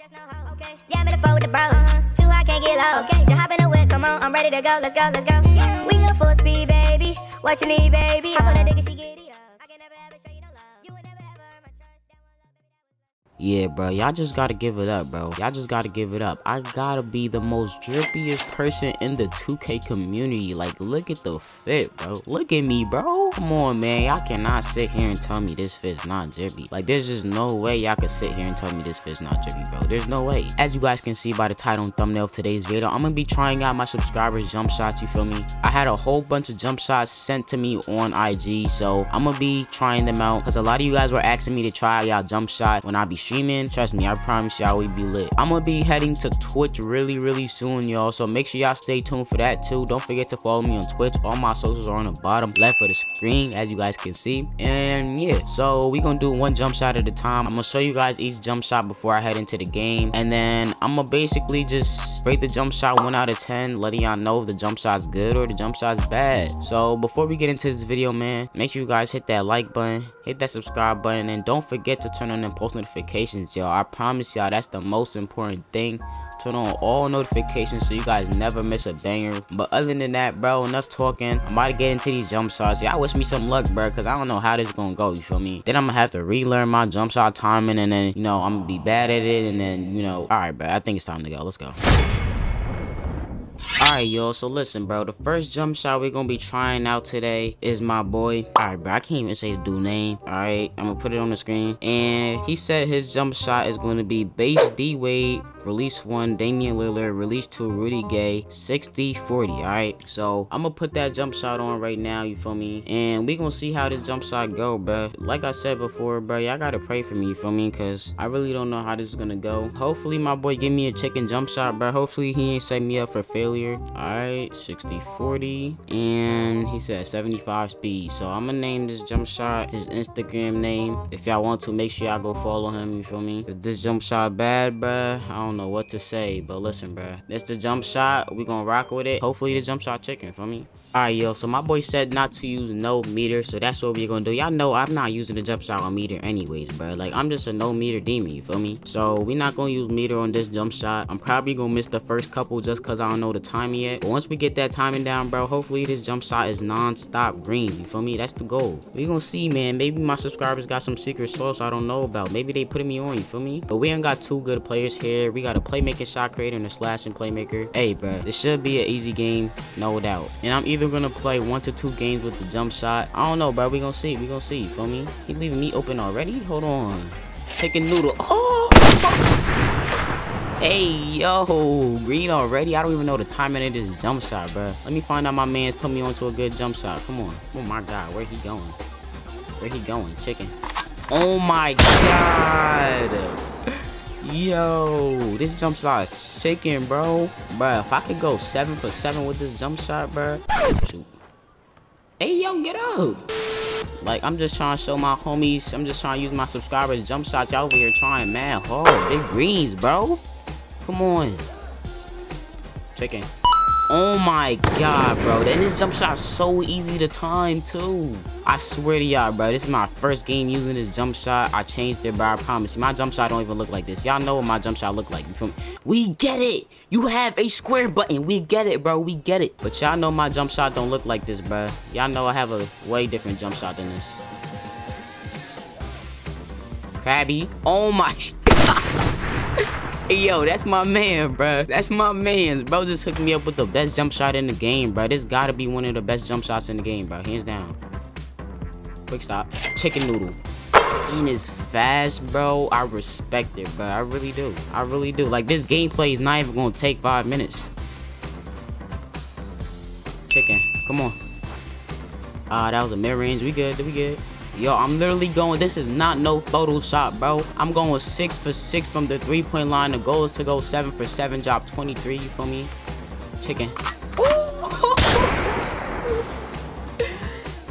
just know how, okay. Yeah, I'm in the fold with the bros. Too high, can't get low. Okay, just hop in the whip, come on, I'm ready to go. Let's go, let's go. Yeah. We go full speed, baby. What you need, baby? Hop on that nigga, she get it up. I can never ever show you no love. You would never ever earn my trust. Yeah, bro, y'all just gotta give it up, bro. Y'all just gotta give it up. I gotta be the most drippiest person in the 2K community. Like, look at the fit, bro. Look at me, bro. Come on, man. Y'all cannot sit here and tell me this fit's not drippy. Like, there's just no way y'all can sit here and tell me this fit's not drippy, bro. There's no way. As you guys can see by the title and thumbnail of today's video, I'm gonna be trying out my subscribers' jump shots, you feel me? I had a whole bunch of jump shots sent to me on IG, so I'm gonna be trying them out because a lot of you guys were asking me to try y'all jump shots when I be streaming. Trust me, I promise y'all we be lit. I'm gonna be heading to Twitch really soon, y'all, so make sure y'all stay tuned for that too. Don't forget to follow me on Twitch. All my socials are on the bottom left of the screen, as you guys can see. And yeah, so we gonna do one jump shot at a time. I'm gonna show you guys each jump shot before I head into the game, and then I'm gonna basically just rate the jump shot 1 out of 10, letting y'all know if the jump shot's good or the jump shot's bad. So before we get into this video, man, make sure you guys hit that like button, hit that subscribe button, and don't forget to turn on them post notifications, y'all. I promise y'all that's the most important thing. Turn on all notifications so you guys never miss a banger. But other than that, bro, enough talking. I'm about to get into these jump shots. Y'all wish me some luck, bro, because I don't know how this gonna go, you feel me? Then I'm gonna have to relearn my jump shot timing, and then, you know, I'm gonna be bad at it, and then, you know, all right, bro, I think it's time to go. Let's go. Alright, y'all, so listen, bro, the first jump shot we're gonna be trying out today is my boy. Alright, bro, I can't even say the dude name. Alright, I'm gonna put it on the screen. And he said his jump shot is gonna be base D-Wade, release 1, Damian Lillard, release 2, Rudy Gay, 60-40, alright? So, I'm gonna put that jump shot on right now, you feel me? And we gonna see how this jump shot go, bro. Like I said before, bro, y'all gotta pray for me, you feel me? Because I really don't know how this is gonna go. Hopefully, my boy give me a chicken jump shot, bro. Hopefully, he ain't set me up for failure. Alright, 60-40, and he said 75 speed. So I'm gonna name this jump shot his Instagram name. If y'all want to, make sure y'all go follow him, you feel me? If this jump shot bad, bruh, I don't know what to say, but listen, bruh, that's the jump shot. We gonna rock with it. Hopefully the jump shot chicken, feel me? Alright, yo, so my boy said not to use no meter, so that's what we're gonna do. Y'all know I'm not using the jump shot on meter anyways, bro. Like, I'm just a no meter demon, you feel me? So we're not gonna use meter on this jump shot. I'm probably gonna miss the first couple just cause I don't know the time yet. But once we get that timing down, bro, hopefully this jump shot is non-stop green, you feel me? That's the goal. We're gonna see, man. Maybe my subscribers got some secret sauce I don't know about. Maybe they putting me on, you feel me? But we ain't got two good players here. We got a playmaking shot creator and a slashing playmaker. Hey, bro, this should be an easy game, no doubt. And I'm either gonna play 1 to 2 games with the jump shot. I don't know, bro. We gonna see. We gonna see. Feel me? He leaving me open already? Hold on. Chicken noodle. Oh! Hey, yo. Green already? I don't even know the timing of this jump shot, bro. Let me find out my man's put me onto a good jump shot. Come on. Oh, my God. Where he going? Where he going? Chicken. Oh, my God. Yo, this jump shot is chicken, bro. Bro, if I could go 7 for 7 with this jump shot, bro. Shoot. Hey, yo, get up. Like, I'm just trying to show my homies. I'm just trying to use my subscribers' jump shots. Y'all over here trying mad hard. Big greens, bro. Come on. Chicken. Oh my God, bro. Then this jump shot's so easy to time, too. I swear to y'all, bro. This is my first game using this jump shot. I changed it, bro. I promise you. My jump shot don't even look like this. Y'all know what my jump shot look like. You feel me? We get it. You have a square button. We get it, bro. We get it. But y'all know my jump shot don't look like this, bro. Y'all know I have a way different jump shot than this. Krabby. Oh my God. Yo, that's my man, bro. That's my man's, bro. Just hooked me up with the best jump shot in the game, bro. This gotta be one of the best jump shots in the game, bro. Hands down. Quick stop. Chicken noodle. Eating is fast, bro. I respect it, bro. I really do. I really do. Like, this gameplay is not even gonna take 5 minutes. Chicken. Come on. Ah, that was a mid-range. We good. We good. Yo, I'm literally going, this is not no Photoshop, bro. I'm going 6 for 6 from the 3-point line. The goal is to go 7 for 7, drop 23, you feel me? Chicken.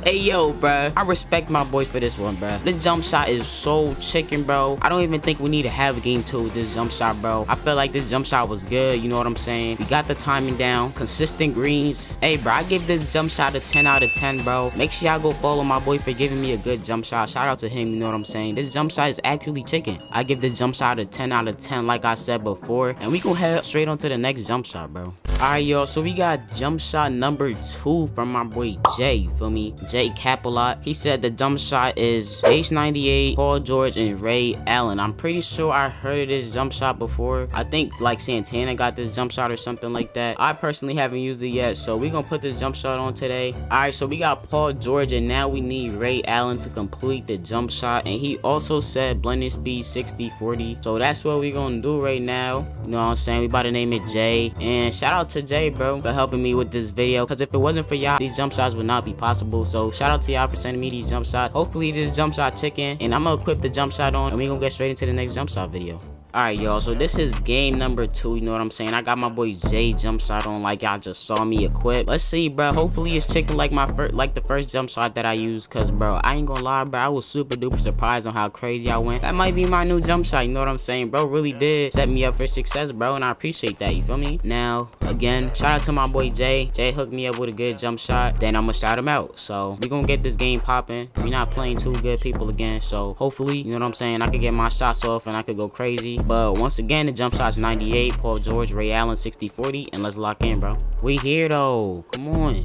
Hey, yo, bruh. I respect my boy for this one, bruh. This jump shot is so chicken, bro. I don't even think we need to have game 2 with this jump shot, bro. I feel like this jump shot was good. You know what I'm saying? We got the timing down. Consistent greens. Hey, bro, I give this jump shot a 10 out of 10, bro. Make sure y'all go follow my boy for giving me a good jump shot. Shout out to him. You know what I'm saying? This jump shot is actually chicken. I give this jump shot a 10 out of 10, like I said before. And we gonna head straight on to the next jump shot, bro. Alright, y'all. So we got jump shot number 2 from my boy Jay. You feel me? Jay Capilot. He said the jump shot is H 98, Paul George, and Ray Allen. I'm pretty sure I heard of this jump shot before. I think like Santana got this jump shot or something like that. I personally haven't used it yet, so we're gonna put this jump shot on today. Alright, so we got Paul George, and now we need Ray Allen to complete the jump shot. And he also said blending speed 60-40. So that's what we're gonna do right now. You know what I'm saying? We about to name it Jay. And shout out to Jay, bro, for helping me with this video. Cause if it wasn't for y'all, these jump shots would not be possible. So shout out to y'all for sending me these jump shots. Hopefully this jump shot chicken, and I'm gonna equip the jump shot on, and we gonna get straight into the next jump shot video. Alright, y'all, so this is game number 2, you know what I'm saying? I got my boy Jay jump shot on like y'all just saw me equip. Let's see, bro. Hopefully it's chicken like the first jump shot that I used, cause bro, I ain't gonna lie, bro, I was super duper surprised on how crazy I went. That might be my new jump shot, you know what I'm saying? Bro really did set me up for success, bro, and I appreciate that, you feel me? Now, again, shout out to my boy Jay. Jay hooked me up with a good jump shot, then I'm gonna shout him out. So we gonna get this game popping. We not playing too good people again, so hopefully, you know what I'm saying, I could get my shots off and I could go crazy. But once again, the jump shot's 98, Paul George, Ray Allen, 60-40, and let's lock in, bro. We here, though. Come on.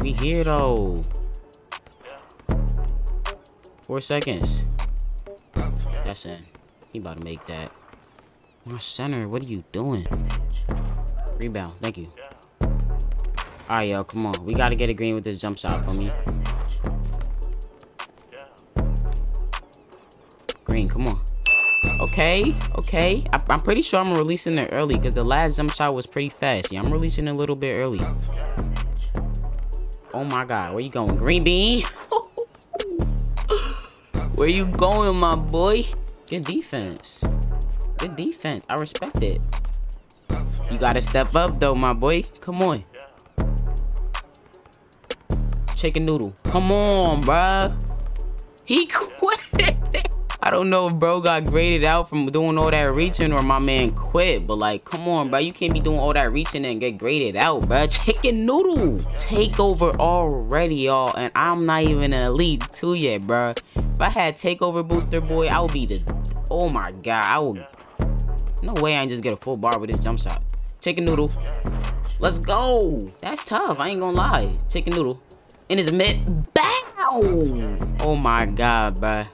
We here, though. 4 seconds. That's in. He about to make that. My center, what are you doing? Rebound. Thank you. All right, y'all, come on. We got to get a green with this jump shot for me. Green, come on. Okay, okay. I'm pretty sure I'm releasing it early because the last jump shot was pretty fast. Yeah, I'm releasing it a little bit early. Oh my God, where you going, Green Bean? Where you going, my boy? Good defense. Good defense. I respect it. You gotta step up though, my boy. Come on. Chicken noodle. Come on, bruh. He quit. I don't know if bro got graded out from doing all that reaching or my man quit, but like, come on, bro. You can't be doing all that reaching and get graded out, bro. Chicken noodle. Takeover already, y'all, and I'm not even an Elite 2 yet, bro. If I had Takeover Booster, boy, I would be the... Oh, my God. I would... No way I ain't just get a full bar with this jump shot. Chicken noodle. Let's go. That's tough. I ain't gonna lie. Chicken noodle. In his mid... Bow! Oh, my God, bro.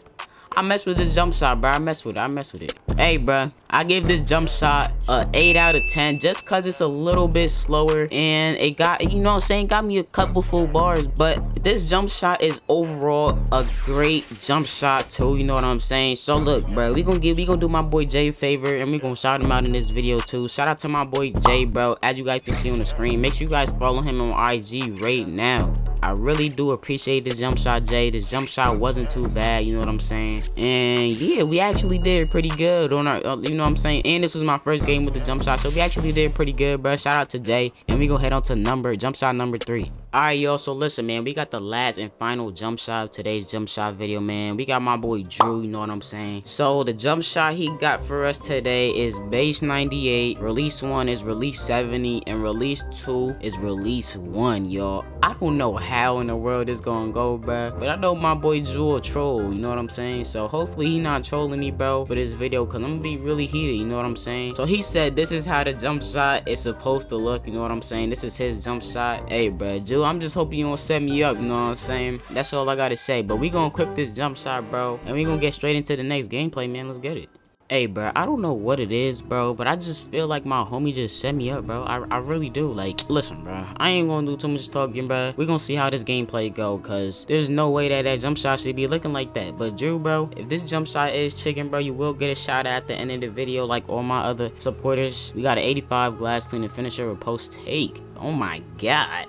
I messed with this jump shot, bro. I messed with it. Hey, bro, I gave this jump shot a 8 out of 10 just because it's a little bit slower. And it got, you know what I'm saying, got me a couple full bars. But this jump shot is overall a great jump shot, too. You know what I'm saying? So, look, bro, we gonna do my boy Jay a favor, and we gonna shout him out in this video, too. Shout out to my boy Jay, bro. As you guys can see on the screen, make sure you guys follow him on IG right now. I really do appreciate this jump shot, Jay. This jump shot wasn't too bad, you know what I'm saying? And yeah, we actually did pretty good on our, you know what I'm saying? And this was my first game with the jump shot, so we actually did pretty good, bro. Shout out to Jay. And we gonna head on to jump shot number 3. Alright, y'all, so listen, man, we got the last and final jump shot of today's jump shot video, man. We got my boy Drew, you know what I'm saying? So the jump shot he got for us today is base 98, release 1 is release 70, and release 2 is release 1, y'all. I don't know how in the world it's gonna go, bro, but I know my boy Drew will troll, you know what I'm saying? So hopefully he not trolling me, bro, for this video, cause I'm gonna be really heated, you know what I'm saying? So he said this is how the jump shot is supposed to look, you know what I'm saying? This is his jump shot. Hey, bro, Drew, I'm just hoping you don't set me up, you know what I'm saying? That's all I gotta say. But we gonna equip this jump shot, bro, and we gonna get straight into the next gameplay, man. Let's get it. Hey, bro, I don't know what it is, bro, but I just feel like my homie just set me up, bro. I really do. Like, listen, bro, I ain't gonna do too much talking, bro. We're gonna see how this gameplay go, because there's no way that that jump shot should be looking like that. But, Drew, bro, if this jump shot is chicken, bro, you will get a shot at the end of the video like all my other supporters. We got an 85 glass cleaner finisher with post take. Oh, my God.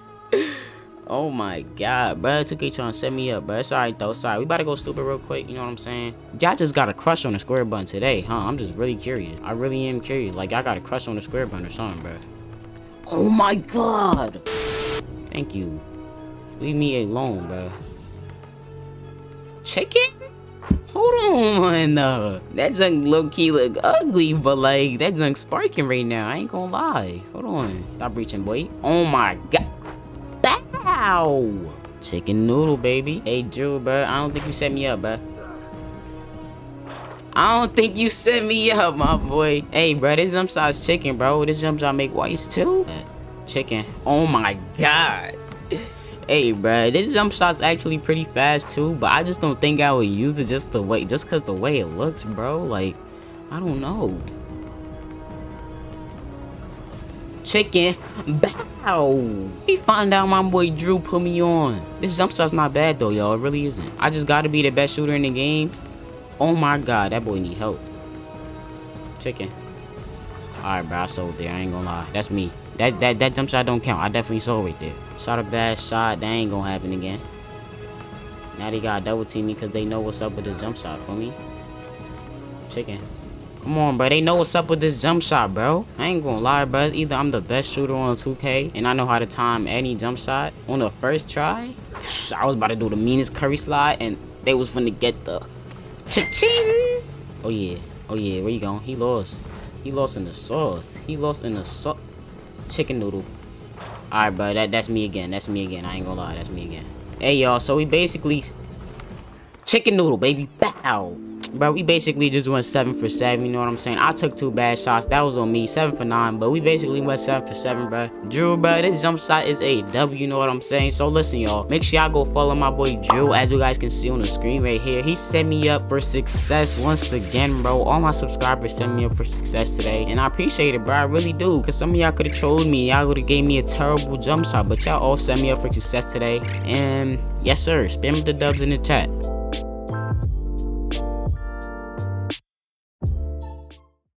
Oh my God, bro. 2K trying to set me up, bro. It's alright though. Sorry, we about to go stupid real quick. You know what I'm saying? Y'all just got a crush on the square button today, huh? I'm just really curious. I really am curious. Like, I got a crush on the square button or something, bro. Oh my God. Thank you. Leave me alone, bro. Chicken? Hold on. That junk low-key look ugly, but like that junk sparking right now. I ain't gonna lie. Hold on. Stop reaching, boy. Oh my god. Bow. Chicken noodle, baby. Hey, Drew, bro. I don't think you set me up, bro. I don't think you set me up, my boy. Hey, bro. This jump size chicken, bro. This jump shot make whites too. Chicken. Oh my god. Hey, bruh, this jump shot's actually pretty fast too, but I just don't think I would use it just cause the way it looks, bro. Like, I don't know. Chicken, bow. He found out my boy Drew put me on. This jump shot's not bad though, y'all. It really isn't. I just gotta be the best shooter in the game. Oh my god, that boy need help. Chicken. Alright, bro, I sold there. I ain't gonna lie. That's me. That jump shot don't count. I definitely sold right there. Shot a bad shot. That ain't gonna happen again. Now they gotta double team me because they know what's up with this jump shot for me. Chicken. Come on, bro. They know what's up with this jump shot, bro. I ain't gonna lie, bro. Either I'm the best shooter on 2K and I know how to time any jump shot on the first try. I was about to do the meanest curry slide and they was finna get the cha-ching. Oh, yeah. Oh, yeah. Where you going? He lost. He lost in the sauce. He lost in the sauce. Chicken noodle. Alright, bro. That's me again. That's me again. I ain't gonna lie. That's me again. Hey, y'all. So, we basically... Chicken noodle, baby. Bow. Bro, we basically just went 7 for 7. You know what I'm saying? I took 2 bad shots. That was on me. 7 for 9. But we basically went 7 for 7, bro. Drew, bro. This jump shot is a W. You know what I'm saying? So, listen, y'all. Make sure y'all go follow my boy Drew. As you guys can see on the screen right here. He set me up for success once again, bro. All my subscribers set me up for success today. And I appreciate it, bro. I really do. Because some of y'all could have trolled me. Y'all would have gave me a terrible jump shot. But y'all all set me up for success today. And, yes, sir. Spam the dubs in the chat.